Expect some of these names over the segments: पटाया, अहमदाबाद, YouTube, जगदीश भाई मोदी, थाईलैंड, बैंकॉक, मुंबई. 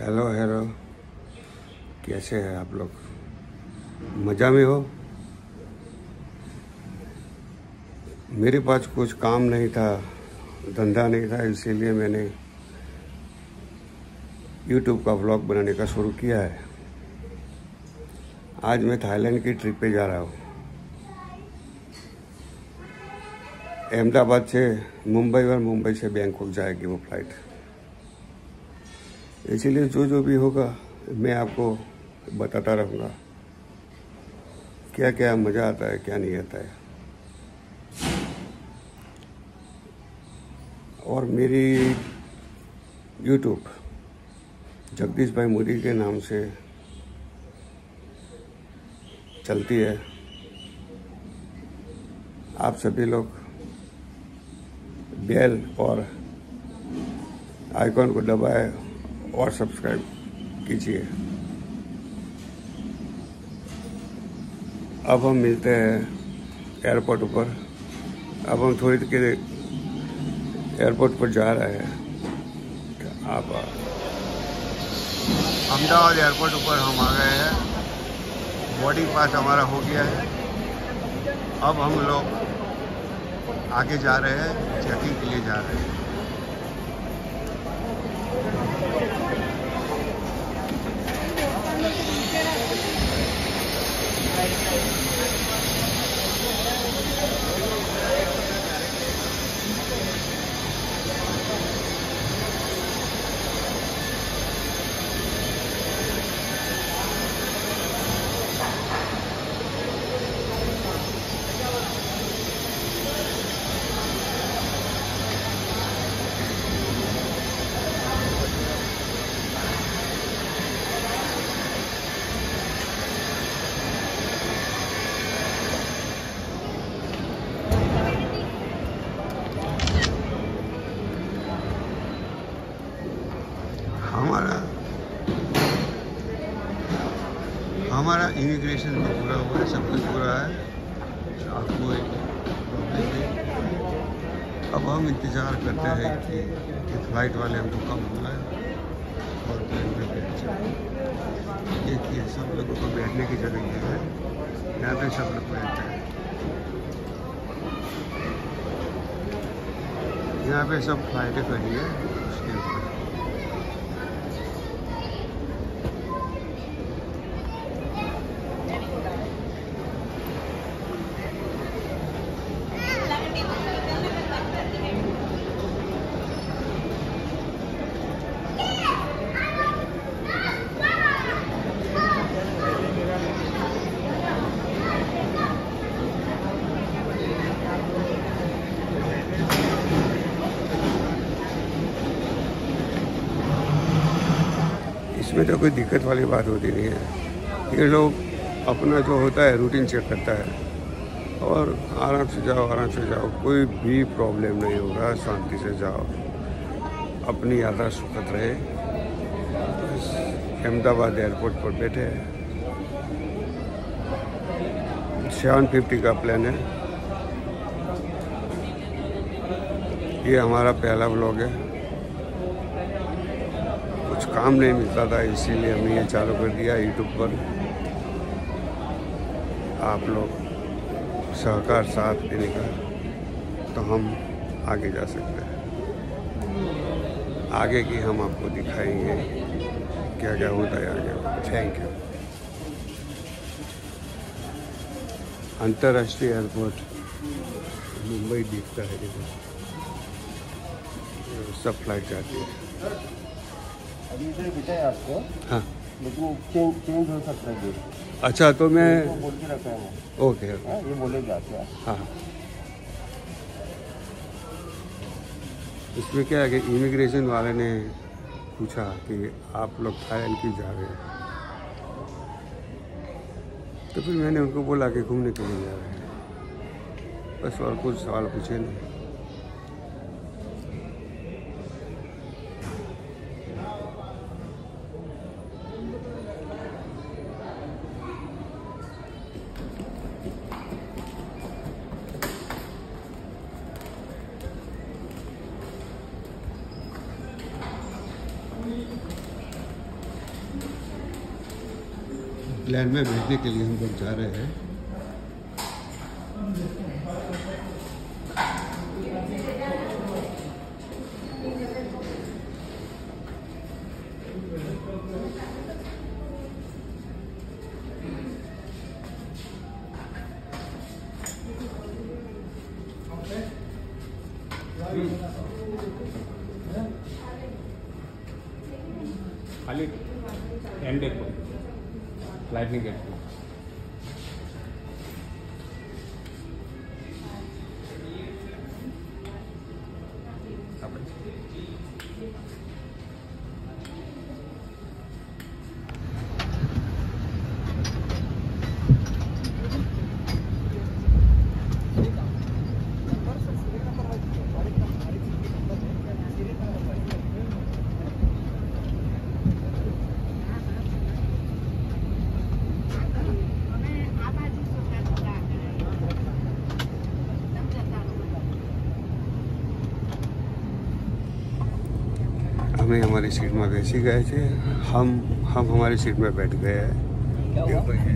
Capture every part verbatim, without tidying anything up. Hello hello, कैसे हैं आप लोग? मज़ा में हो? मेरे पास कुछ काम नहीं था, धंधा नहीं था, इसीलिए मैंने YouTube का व्लॉग बनाने का शुरू किया है। आज मैं थाईलैंड की ट्रिप पे जा रहा हूँ। अहमदाबाद से मुंबई और मुंबई से बैंकॉक जाएगी वो फ्लाइट, इसीलिए जो जो भी होगा मैं आपको बताता रहूँगा, क्या क्या मज़ा आता है क्या नहीं आता है। और मेरी YouTube जगदीश भाई मोदी के नाम से चलती है। आप सभी लोग बेल और आइकॉन को दबाए और सब्सक्राइब कीजिए। अब हम मिलते हैं एयरपोर्ट पर। अब हम थोड़ी देर के एयरपोर्ट पर जा रहे हैं। आप अहमदाबाद एयरपोर्ट पर हम आ गए हैं। बोर्डिंग पास हमारा हो गया है। अब हम लोग आगे जा रहे हैं, चेकिंग के लिए जा रहे हैं। हमारा इमिग्रेशन भी पूरा हुआ है, सब कुछ पूरा है, आपको एक। अब हम इंतज़ार करते हैं कि फ्लाइट वाले हमको कब बुलाए और प्लेन पर बैठ जाए। देखिए, सब लोगों को बैठने की जगह यह है, यहाँ पे सब लोग बैठते हैं। यहाँ पे सब फ्लाइटें खड़ी है उसके ऊपर। इसमें तो कोई दिक्कत वाली बात होती नहीं है। ये लोग अपना जो होता है रूटीन चेक करता है और आराम से जाओ, आराम से जाओ, कोई भी प्रॉब्लम नहीं होगा। शांति से जाओ, अपनी यात्रा सुखद रहे। अहमदाबाद एयरपोर्ट पर बैठे हैं। सेवन फिफ्टी का प्लान है। ये हमारा पहला व्लॉग है। कुछ काम नहीं मिलता था, इसीलिए हमने ये चालू कर दिया यूट्यूब पर। आप लोग सहकार साथ देने का, तो हम आगे जा सकते हैं। आगे की हम आपको दिखाएंगे क्या क्या होता है आगे। Thank you. अंतर्राष्ट्रीय एयरपोर्ट मुंबई दिखता है, सब फ्लाइट जाती है। अभी ये बेटा है आपको, हाँ, लेकिन वो चेंज चेंज हो सकता है। अच्छा, तो मैं तो बोल के रखा है। ओके, ये बोले जाते हैं। हाँ, इसमें क्या है कि इमिग्रेशन वाले ने पूछा कि आप लोग थाईलैंड क्यों जा रहे हैं, तो फिर मैंने उनको बोला कि घूमने के लिए जा रहे हैं, बस। और कुछ सवाल पूछे नहीं। प्लान में भेजने के लिए हम लोग जा रहे हैं। खाली एंड देखो, फ्लाइट नहीं देखो। हमें हमारी सीट में बैसी गए थे, हम हम हमारी सीट में बैठ गए हैं। हम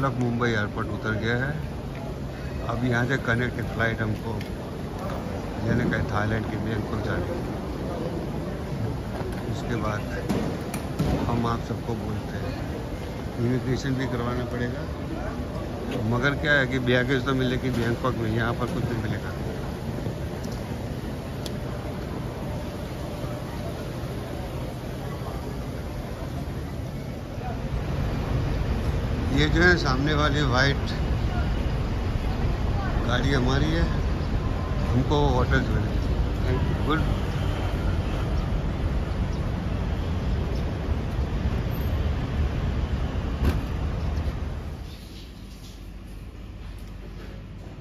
लोग मुंबई एयरपोर्ट उतर गए हैं। अब यहाँ से कनेक्ट फ्लाइट हमको लेने का थाईलैंड के बैंकॉक जाने की। उसके बाद हम आप सबको बोलते हैं इमिग्रेशन भी करवाना पड़ेगा, मगर क्या है कि बैगेज तो मिले कि बैंकॉक में, यहाँ पर कुछ नहीं मिलेगा। ये जो है सामने वाली वाइट गाड़ी हमारी है, हमको होटल जो है गुड।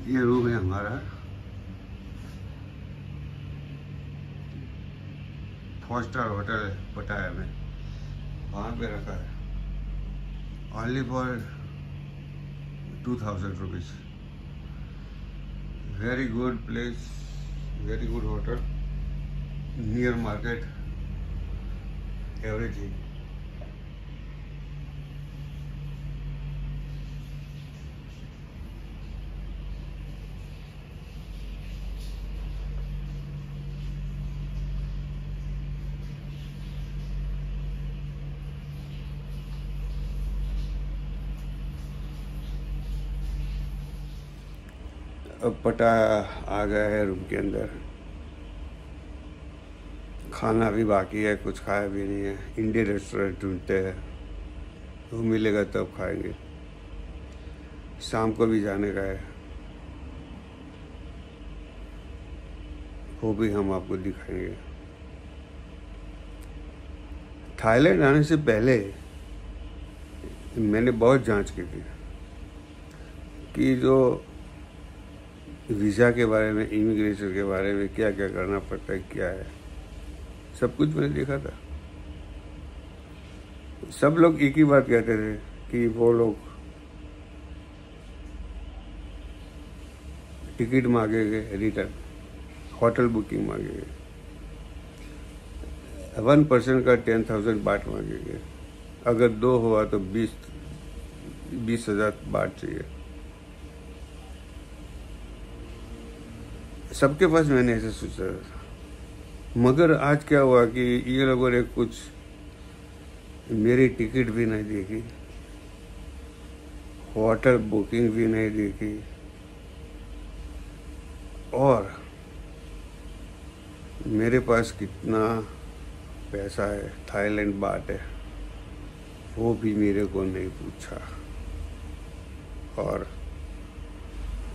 ये रूम है हमारा, फोर स्टार होटल है पटाया में, वहाँ पे रखा है। Only for two thousand rupees. Very good place, very good hotel, near market, everything. अब पटाया आ गया है रूम के अंदर। खाना भी बाकी है, कुछ खाया भी नहीं है। इंडियन रेस्टोरेंट ढूंढते हैं, वो मिलेगा तब खाएंगे। शाम को भी जाने का है, वो भी हम आपको दिखाएंगे। थाईलैंड आने से पहले मैंने बहुत जांच की थी कि जो वीज़ा के बारे में, इमिग्रेशन के बारे में क्या क्या करना पड़ता है, क्या है, सब कुछ मैंने देखा था। सब लोग एक ही बात कहते थे कि वो लोग टिकट मांगेंगे, रिटर्न होटल बुकिंग मांगेंगे, वन परसेंट का टेन थाउजेंड बाट मांगेंगे, अगर दो हुआ तो बीस बीस हज़ार बाट चाहिए। सबके पास मैंने ऐसे सोचा था, मगर आज क्या हुआ कि ये लोगों ने कुछ मेरी टिकट भी नहीं देखी, होटल बुकिंग भी नहीं देखी, और मेरे पास कितना पैसा है, थाईलैंड बाट है, वो भी मेरे को नहीं पूछा। और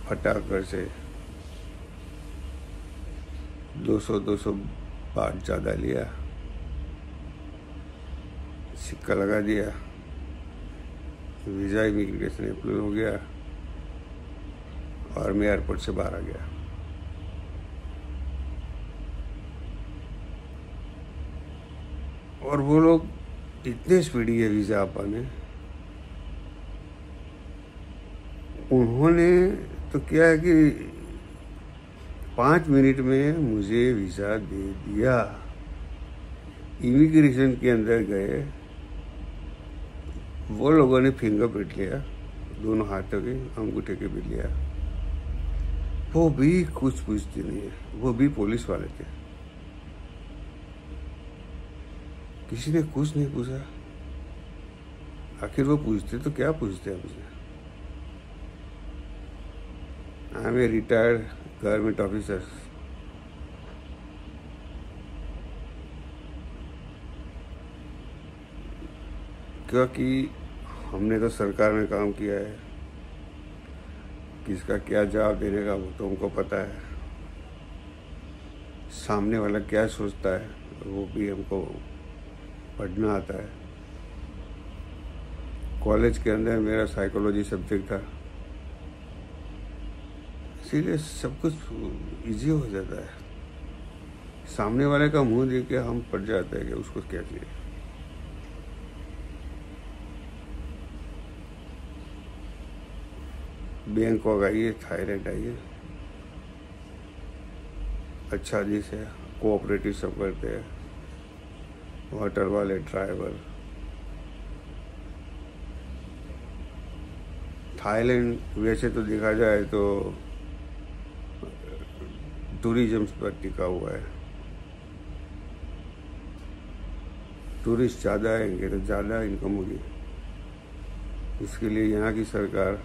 फटाकर से दो सौ दो सौ बाट ज़्यादा लिया, सिक्का लगा दिया, वीज़ा इमिग्रेशन अप्रूव हो गया और मैं एयरपोर्ट से बाहर आ गया। और वो लोग इतने स्पीडी है वीज़ा आप आने, उन्होंने तो क्या है कि पाँच मिनट में मुझे वीज़ा दे दिया। इमिग्रेशन के अंदर गए, वो लोगों ने फिंगरप्रिंट लिया, दोनों हाथों के अंगूठे के भी लिया। वो भी कुछ पूछते नहीं है, वो भी पुलिस वाले थे। किसी ने कुछ नहीं पूछा। आखिर वो पूछते तो क्या पूछते हैं मुझे। I am retired government officer. क्योंकि हमने तो सरकार में काम किया है, किसका क्या जवाब देने का वो तो हमको पता है, सामने वाला क्या सोचता है वो भी हमको पढ़ना आता है। कॉलेज के अंदर मेरा साइकोलॉजी सब्जेक्ट था, इसीलिए सब कुछ इजी हो जाता है। सामने वाले का मुंह देख के हम पढ़ जाते हैं कि उसको क्या चाहिए। बैंकॉक आइए, थाईलैंड आइए, अच्छा देश है, कोऑपरेटिव सब करते हैं, होटल वाले, ड्राइवर। थाईलैंड वैसे तो देखा जाए तो टूरिज्म पर टिका हुआ है। टूरिस्ट ज़्यादा आएंगे तो ज़्यादा इनकम होगी। इसके लिए यहाँ की सरकार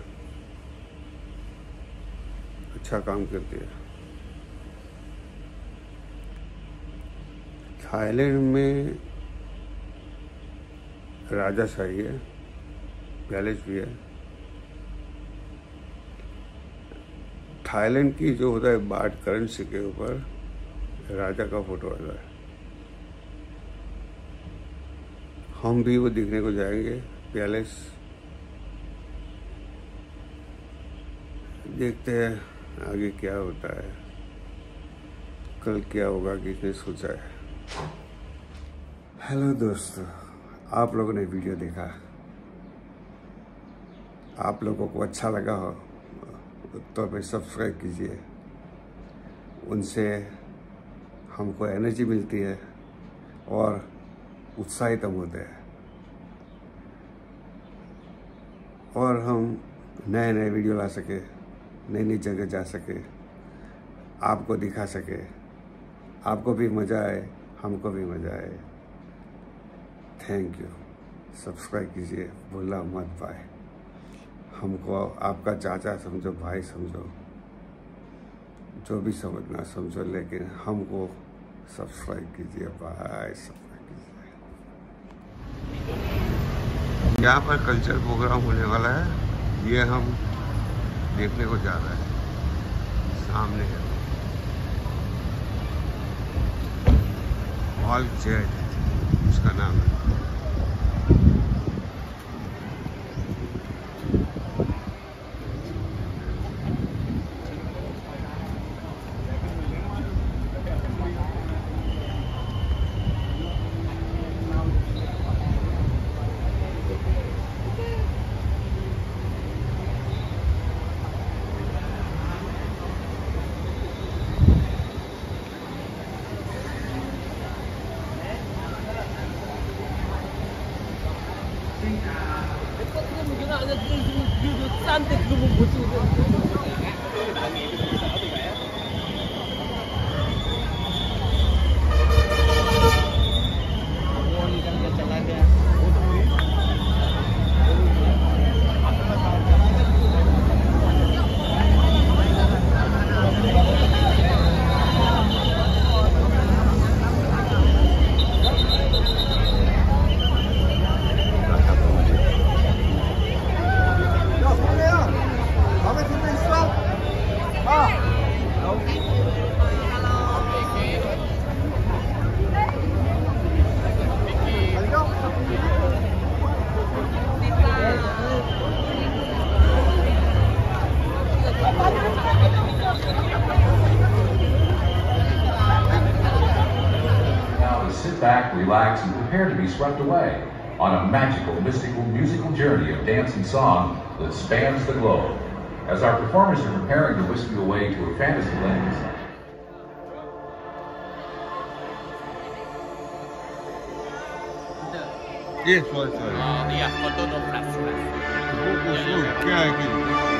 अच्छा काम करते हैं। थाईलैंड में राजाशाही है, पैलेस भी है। थाईलैंड की जो होता है बाट करेंसी के ऊपर राजा का फोटो आता है। हम भी वो देखने को जाएंगे, पैलेस देखते हैं आगे क्या होता है, कल क्या होगा, किसने सोचा है। हेलो दोस्तों, आप लोगों ने वीडियो देखा, आप लोगों को अच्छा लगा हो तो हमें सब्सक्राइब कीजिए। उनसे हमको एनर्जी मिलती है और उत्साहित हम होते हैं और हम नए नए वीडियो ला सके, नई नई जगह जा सके, आपको दिखा सके, आपको भी मज़ा आए, हमको भी मज़ा आए। Thank you. सब्सक्राइब कीजिए, भूलना मत भाई, हमको आपका चाचा समझो, भाई समझो, जो भी समझना समझो, लेकिन हमको सब्सक्राइब कीजिए भाई, सब्सक्राइब कीजिए। यहाँ पर कल्चर प्रोग्राम होने वाला है, ये हम देखने को जा रहा है। सामने है ऑल चेट, उसका नाम है। Relax and prepare to be swept away on a magical, mystical, musical journey of dance and song that spans the globe. as our performers are preparing to whisk you away to a fantasy land. ये photo, हाँ, ये photo तो plus है। वो कुछ क्या है कि